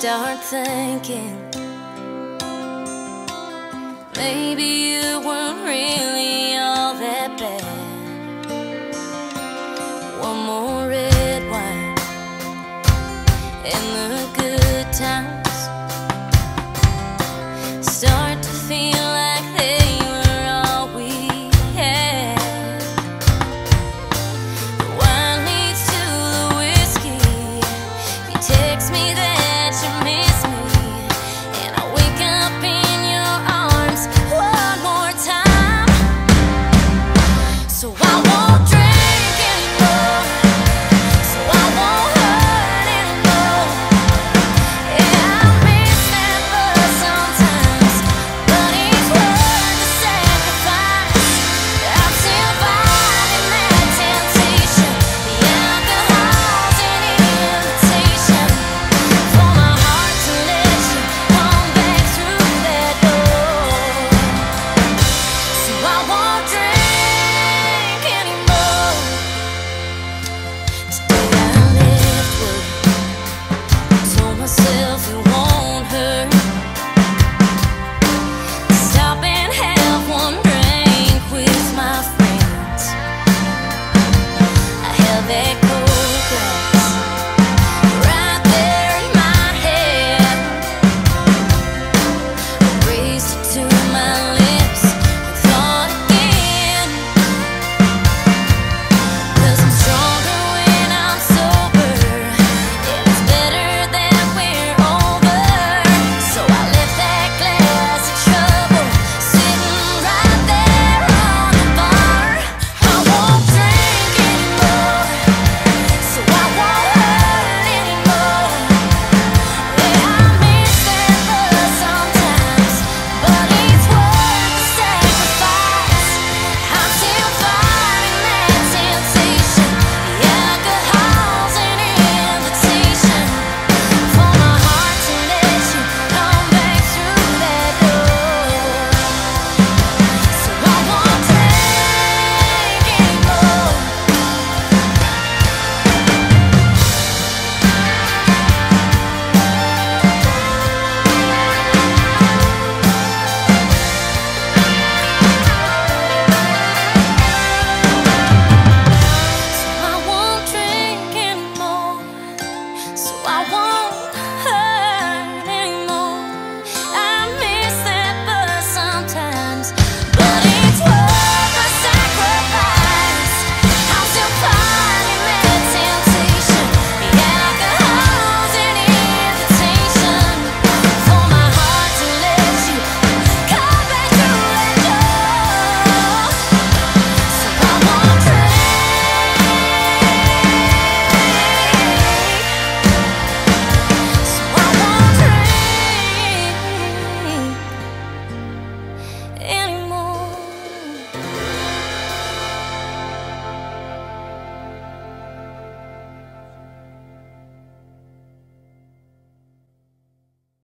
start thinking maybe you